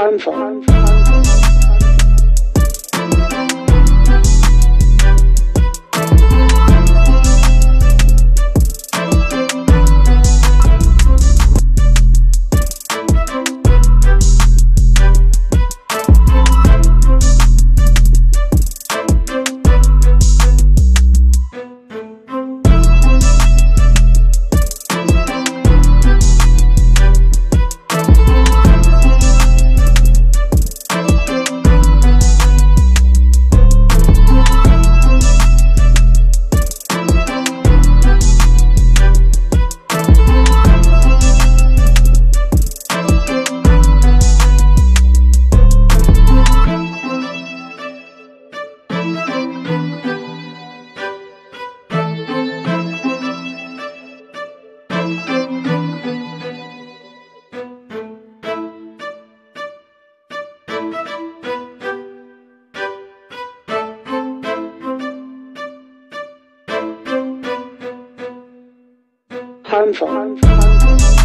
harmful. Harmful.